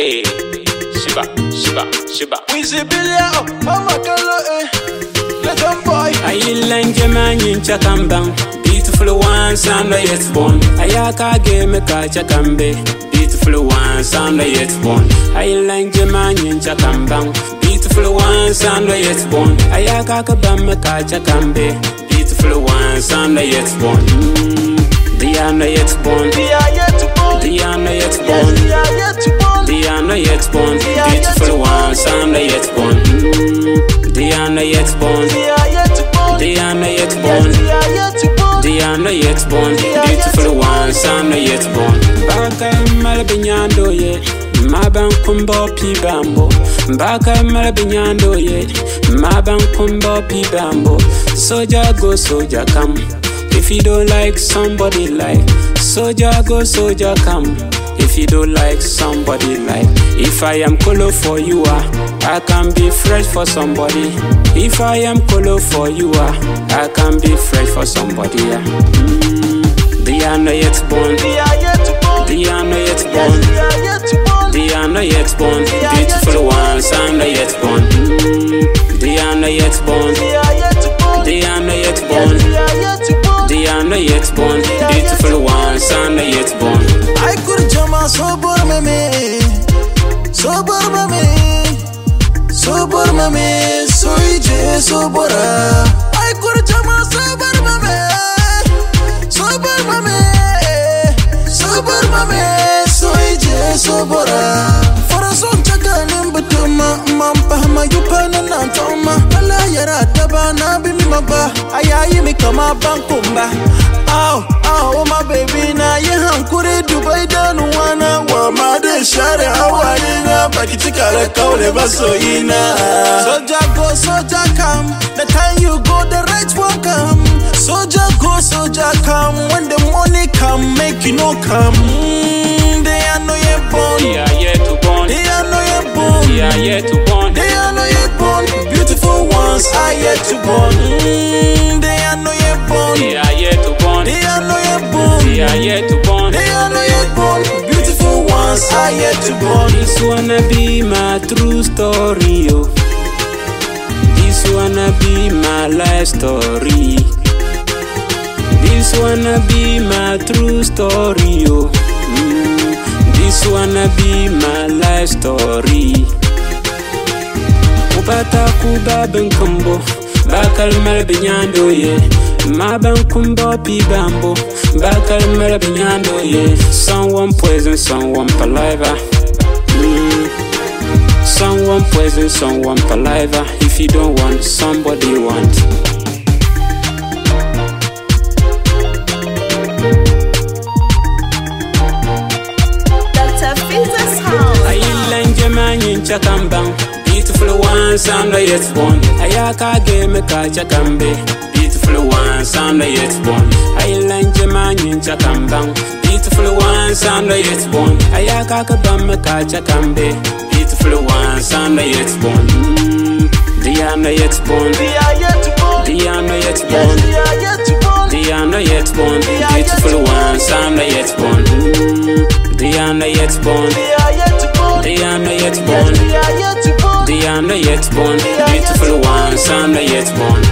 day. Shiba, shiba, shiba. We see Billia, mama kaloe. Let them boy. Ayi lange mani chakambang. Beautiful ones, I'm the yet born. Ayaka game kachakambe. Beautiful ones, I'm the yet born. Ayi lange mani chakambang. Beautiful ones, I'm the yet born. Ayaka kabamba kachakambe. Beautiful ones, I'm the yet born. They are not yet born. They are yet born. They are not yet born. They are yet born. They are not yet born. Beautiful ones, I'm not yet born. They are not yet born. They are yet born. They are not yet born. They are not yet born. Beautiful ones, I'm not yet born. Baka malabinyando ye, mabankumbo pibambo. Baka malabinyando ye, mabankumbo pibambo. Soja go, soja come. If you don't like somebody like, soldier go, soldier come. If you don't like somebody like, if I am color for you are, I can be fresh for somebody. If I am color for you are, I can be fresh for somebody. Yeah. They are not yet born. They are yet born. They are not yet born. They are not yet born. Beautiful ones, I'm not yet born. They are not yet born. They are not yet born. They are not yet born. Beautiful ones, I'm not yet born. I could jama sobor mame, sobor mame, sobor mame, soy je sobora. I could jama sobor mame, sobor mame, sobor mame, soy je sobora. For a song chaga nimbutuma, mampahma yupana nantoma. Ala yara tabana bimaba, ayayi mikama banko. Ow, ow, my baby, na ye hankure Dubai danu wana wa made share hawaina bakitika la kaule basoina. Soldier go, soldier come. The time you go, the right one come. Soldier go, soldier come. When the money come, make you no come. They are no yet born. They are yet to born. They are no yet born. They are yet to born. They are no yet born. Beautiful ones are yet to born. They are no yet born. They are yet to born. They are not yet born. They are yet to born. They are not yet born. Beautiful ones are yet to born. This wanna be my true story, oh. This wanna be my life story. This wanna be my true story, oh. This wanna be my life story. Ubata kuba benkombo. Bakal malbinyando ye, mabankumbo pibambo. Bakal malbinyando ye. Someone poison, someone paliva. Someone poison, someone paliva. If you don't want, somebody want. Beautiful ones, I'm not yet born. Ayaka game kachakambe. Beautiful ones, I'm not yet born. Island Germany chakambang. Beautiful ones, I'm not yet born. Ayaka kabamba kachakambe. Beautiful ones, I'm not yet born. They are not yet born. They are yet born. They are not yet born. They are not yet born. Beautiful ones, I'm not yet born. They are not yet born. They are not yet born. They are not yet born. Beautiful ones, I'm not yet born.